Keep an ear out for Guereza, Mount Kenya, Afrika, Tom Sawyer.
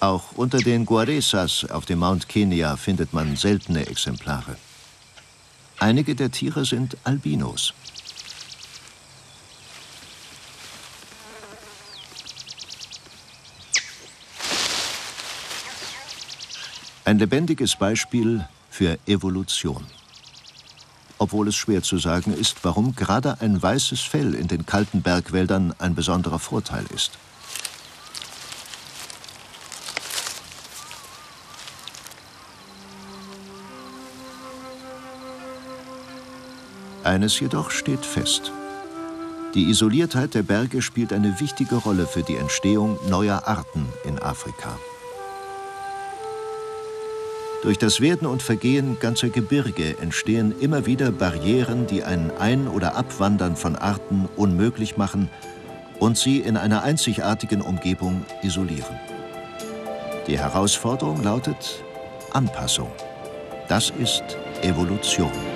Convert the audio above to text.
Auch unter den Guerezas auf dem Mount Kenya findet man seltene Exemplare. Einige der Tiere sind Albinos. Ein lebendiges Beispiel für Evolution. Obwohl es schwer zu sagen ist, warum gerade ein weißes Fell in den kalten Bergwäldern ein besonderer Vorteil ist. Eines jedoch steht fest. Die Isoliertheit der Berge spielt eine wichtige Rolle für die Entstehung neuer Arten in Afrika. Durch das Werden und Vergehen ganzer Gebirge entstehen immer wieder Barrieren, die ein Ein- oder Abwandern von Arten unmöglich machen und sie in einer einzigartigen Umgebung isolieren. Die Herausforderung lautet Anpassung. Das ist Evolution.